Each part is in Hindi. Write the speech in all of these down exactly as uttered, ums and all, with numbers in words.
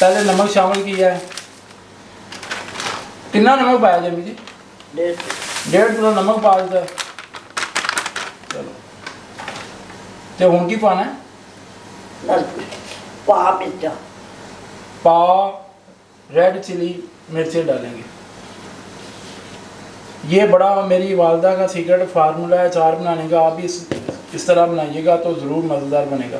पहले नमक शामिल किया है। कितना नमक पाया जाए जी? डेढ़ डेढ़ किलो नमक पा देता है। चलो तो हूँ की पाना है? पा मिर्चा, पा रेड चिली मिर्चें डालेंगे। ये बड़ा मेरी वालदा का सीक्रेट फार्मूला है अचार बनाने का। आप इस इस तरह बनाइएगा तो ज़रूर मज़ेदार बनेगा।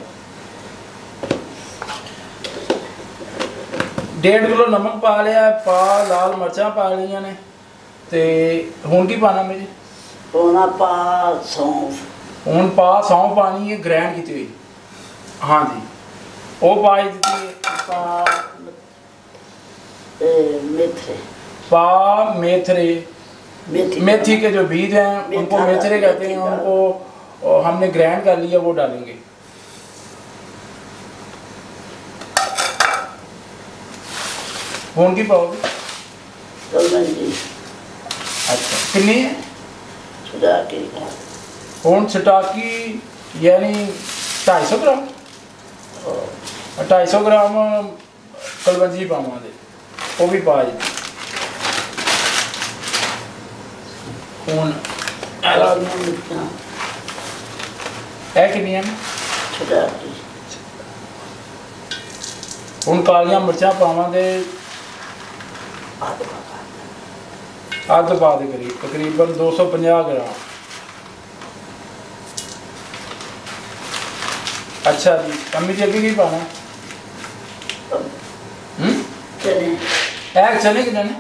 डेढ़ किलो नमक पा लिया, पा लाल मिर्चा पा लिया ने। तो हूँ की पाना मुझे? हूँ पा सौंफ, हूँ पा सौंफ पानी है ग्रैंड की हुई। हाँ जी वो पा मेथरे, पा मेथरे, मेथी के जो बीज हैं उनको मेथरे कहते हैं, उनको हमने ग्राइंड कर लिया, वो डालेंगे। होंगी पाओगी? अच्छा कितनी है? छटाकी यानी ढाई सौ ग्राम, ढाई सौ ग्राम कलवंजी पावे, वो भी पा जी। हूँ कालिया मिर्चा पावे अद पा दे करीब, तकरीबन दो सौ पचास ग्राम। अच्छा जी अम्मी जी अभी की पाना? एक चने कि चने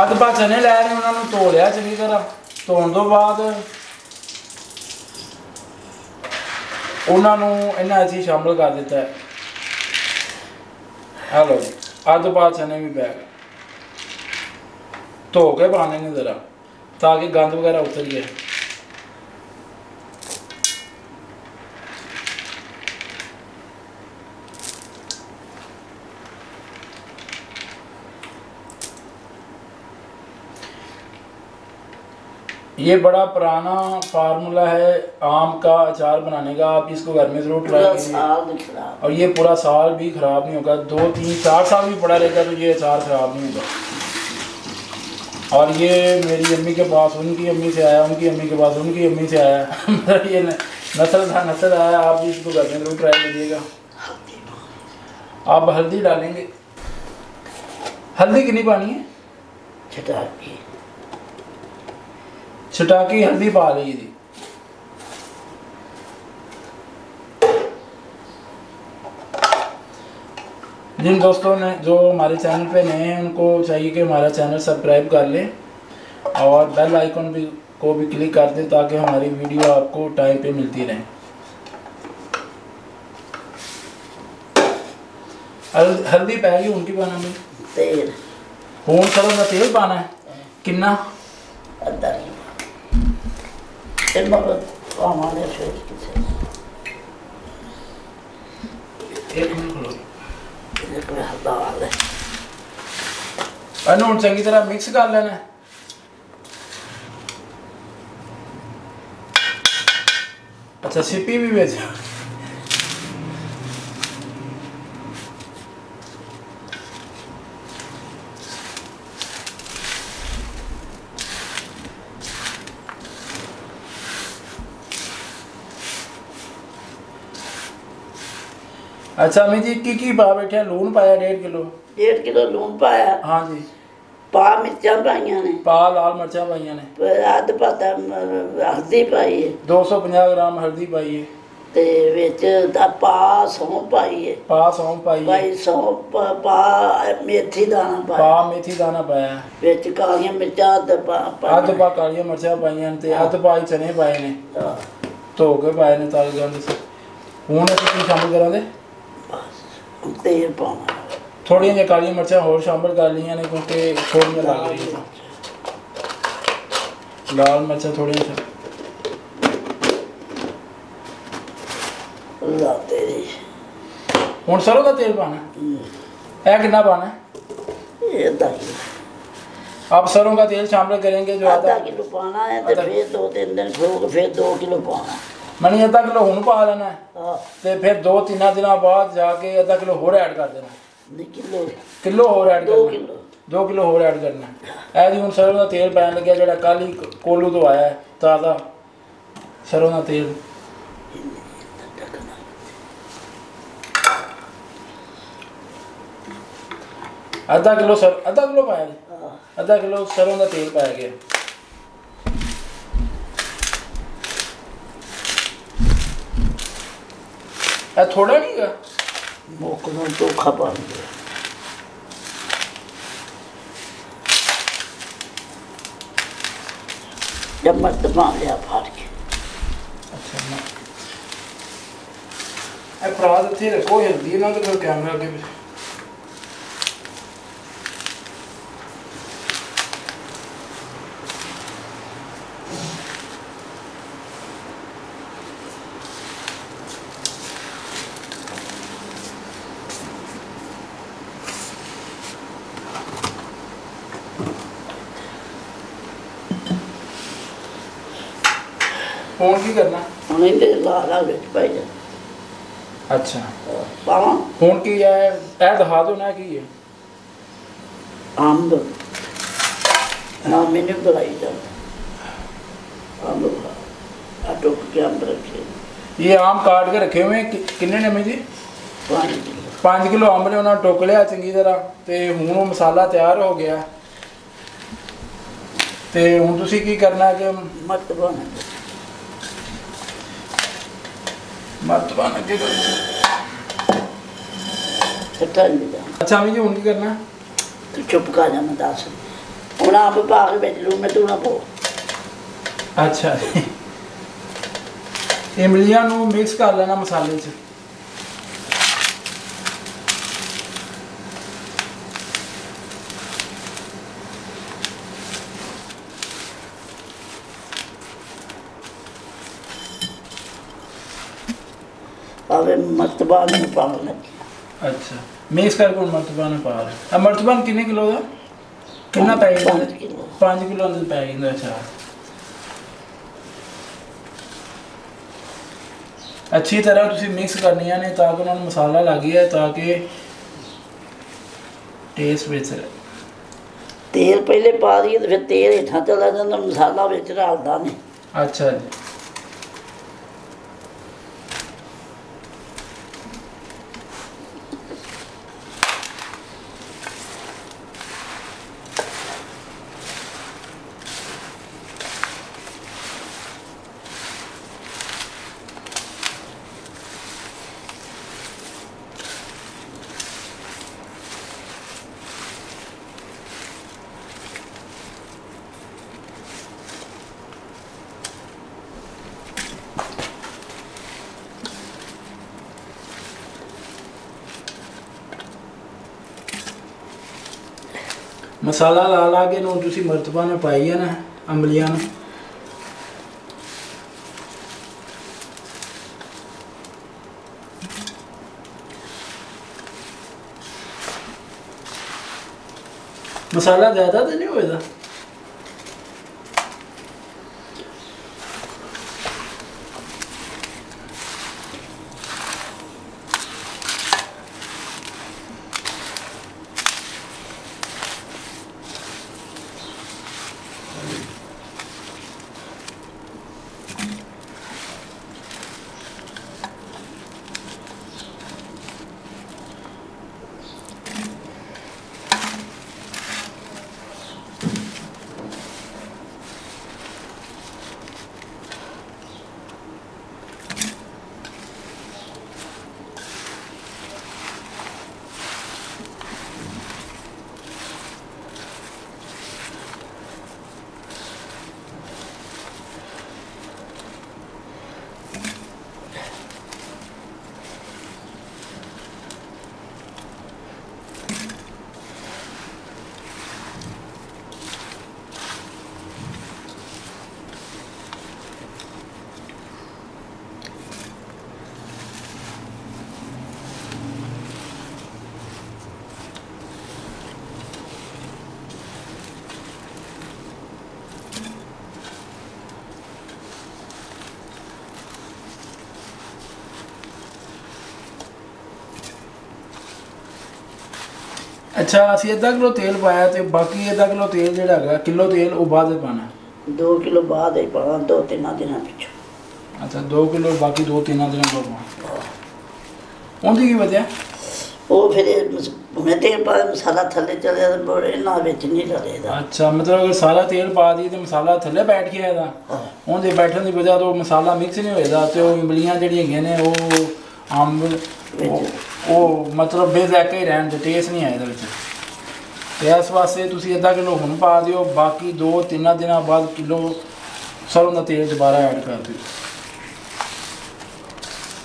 अद पा चने लै रहे, उन्होंने धोलिया चंगी तरह। धोने तो बाद उन्होंने इन्हें असी शामिल कर दिता है। हेलो अद पा चने भी पै गए, धो के पाने ने जरा ताकि गंद वगैरह उतर जाए। ये बड़ा पुराना फार्मूला है आम का अचार बनाने का। आप इसको घर में ज़रूर ट्राई कीजिए और ये पूरा साल भी ख़राब नहीं होगा। दो तीन चार साल भी पड़ा रहेगा तो ये अचार ख़राब नहीं होगा। और ये मेरी अम्मी के पास उनकी अम्मी से आया, उनकी अम्मी के पास उनकी अम्मी से आया ये नस्ल था नस्ल आया। आप इसको घर में ज़रूर ट्राई कीजिएगा। आप हल्दी डालेंगे। हल्दी कितनी पानी है? छटाकी हल्दी पा रही थी। जिन दोस्तों ने जो हमारे चैनल पे नए हैं उनको चाहिए कि हमारा चैनल सब्सक्राइब कर लें और बेल आइकन भी को भी क्लिक कर दें ताकि हमारी वीडियो आपको टाइम पे मिलती रहे। हल्दी पै गई, उनकी पाना में तेल, हूँ सरसों का तेल पाना है। कितना? चंगी तरह मिक्स कर लेना है। अच्छा सीपी भी बेच। अच्छा अम्मी जी की की पा बैठे? लून पाया डेढ़ किलो, डेढ़ किलो लून पाया। हाँ जी पा मिर्चा पाइया ने, पा लाल मिर्चा पाइया ने, अद पाता हल्दी पाई है, दो सौ पचास ग्राम हल्दी पाई है, ते विच पा सौंफ पाई है, पा सौंफ पाई पाई सौंफ पा मेथी दाना पाया, पा मेथी दाना पाया, विच कालिया मिर्चा अद पा अद पा कालिया मिर्चा पाइया ने, ते अद पाई चने पाए ने, धो के पाए ने ताल गंद। हूँ असीं शामिल करा दे तेल पाना, थोड़ी जी काली मिर्चा होर शामिल कर लिया ने क्योंकि थोड़ी लग रही है लाल मिर्चा थोड़ी। हूँ सरसों का तेल पाना है। कितना पाना है? आप सरसों का तेल शामिल करेंगे जो आधा किलो पाना है, फिर दो तीन दिन फिर दो किलो पाना है। मैंने अद्धा किलो हूँ पा देना है, फिर दो तीन दिन बाद जाके अद्धा किलो होर ऐड कर देना, किलो होर ऐड करना, दो किलो होर ऐड करना। ऐ जी हूँ सरसों का तेल पैन लगे जो कल ही कोलू तो आया ताज़ा सरसों का तेल, अद्धा किलो सर अद्धा किलो पाया जी, अद्धा किलो सरसों का तेल पाया गया। थोड़ा नहीं गा धोखा पा चम्मच दबा लिया फाड़ के। अच्छा परात इतने रखो, हिलदी ना तो कैमरा अगे पीछे। फोन की करना उन्हें ले ला ला बेच पाई जा। अच्छा पावा फोन की है ऐ दिखा दो ना की है आम दो ना मैंने बुलाई जा आम दो आटो के आम रखे, ये आम काट के रखे हुए कि, किन्ने ने मेरी पाँच किलो पाँच किलो आम ने उन्हें टोक लिया चंगी तरह ते हूँ मसाला तैयार हो गया। ते हूँ तुसी की करना कि मत बना मत बना के दो। अच्छा मैं जी हूँ की करना, तू चुप कर जा, मैं दस हूँ आप पा के बेच लू मैं तू ना पो। अच्छा इमलियां मिक्स कर लेना मसाले च। मरतबा में पावन लगे। अच्छा मिक्स करके मरतबा में पा रहे। मरतबा कितने किलो का कितना पैकेट? पाँच किलो पाँच किलो अंदर पैकेट। अच्छा अच्छी तरह तुसी मिक्स करनिया ने ताकि उन्होंने मसाला लग गया ताकि टेस्ट बेच रहे। तेल पहले पा दिए तो फिर तेल हेठा चला जाता मसाला बेच रहा नहीं। अच्छा जी मसाला ला ला के नूं तुसी मरतबा ने पाई है ना अम्बलियां। मसाला ज्यादा तो नहीं होएगा? अच्छा असि अद्धा किलो तेल पाया तो बाकी अद्धा किलो तेल जेड़ा है किलो तेल वो बाद में पाना है, दो किलो बाद ही पाना दो तीन दिन पिछो। अच्छा दो किलो बाकी दो तीन दिन पाना उनकी की वजह वो फिर हमने तेल पा मसाला थले चले ना बेच नहीं चले। अच्छा मतलब अगर सारा तेल पा दी तो मसाला थले बैठ गया था, उनके बैठने की वजह तो मसाला मिक्स नहीं होएगा तो इमलियां जड़ियां ने वो अंब वो मतलब बेजायका ही रहन दे, टेस्ट नहीं आया तो इस वास्ते तुसीं अद्धा किलो हुण पा दिओ, बाकी दो तीन दिन बाद किलो सरसों का तेल दोबारा ऐड कर दिओ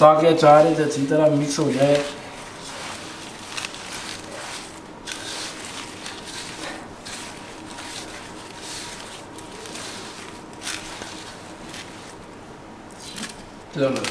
ताकि अचार अच्छी तरह मिक्स हो जाए। चलो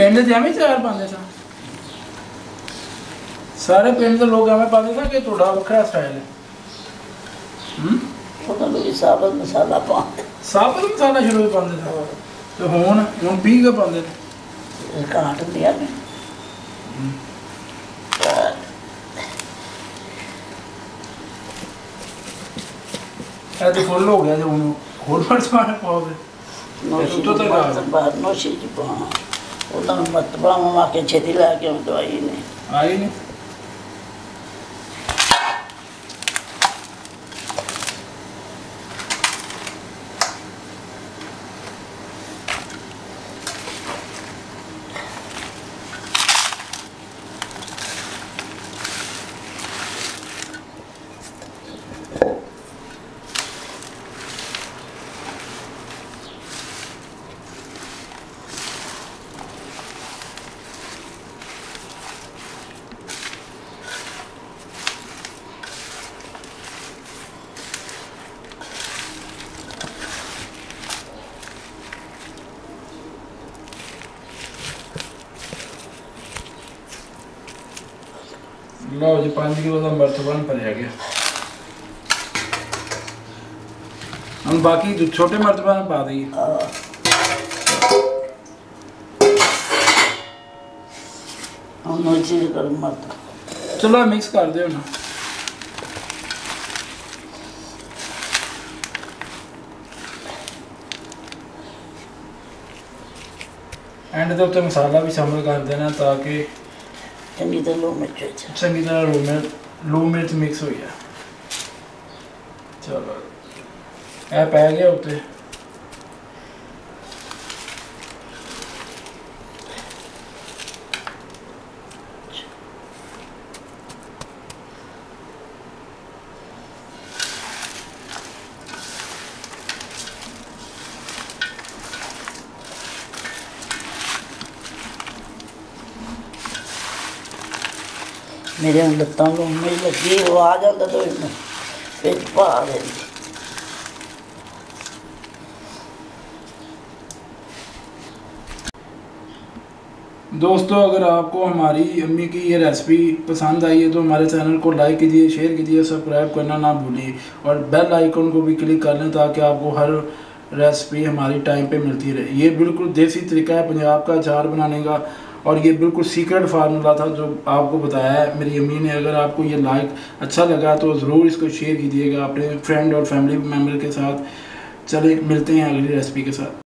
पिंड एवं अचार पाते स सारे पिंड के लोग एवं पाते स कि थोड़ा वखरा स्टाइल है। हम साबत मसाला पा साबत मसाला शुरू पाते थे तो हुण हुण पी के पाते थे काट दिया ने ए तो फुल हो गया जो हुण होर फट पाने पाओगे तो तो बाहर नो चीज पा उधर मत बामा के छेदी ला के दवाई ने आई ने जी पांच किलो का मर्च बन भरिया गया। हम बाकी छोटे मर्च बन पा दी चलो मिक्स कर दो ना। एंड के उत्ते मसाला भी शामिल कर देना ताकि चंगी तरह लून मिर्च चंगी तरह लून मिर्च लून मिर्च मिक्स हो गया। चलो ए पै गया उत्ते मेरे लत्तां को मेरी लगी वो आ जाता तो फिर पा दे दोस्तों अगर आपको हमारी अम्मी की ये रेसिपी पसंद आई है तो हमारे चैनल को लाइक कीजिए, शेयर कीजिए, सब्सक्राइब करना ना भूलिए और बेल आइकन को भी क्लिक कर लें ताकि आपको हर रेसिपी हमारी टाइम पे मिलती रहे। ये बिल्कुल देसी तरीका है पंजाब का अचार बनाने का और ये बिल्कुल सीक्रेट फार्मूला था जो आपको बताया है मेरी अम्मी ने। अगर आपको ये लाइक अच्छा लगा तो ज़रूर इसको शेयर कीजिएगा अपने फ्रेंड और फैमिली मेम्बर के साथ। चलिए मिलते हैं अगली रेसिपी के साथ।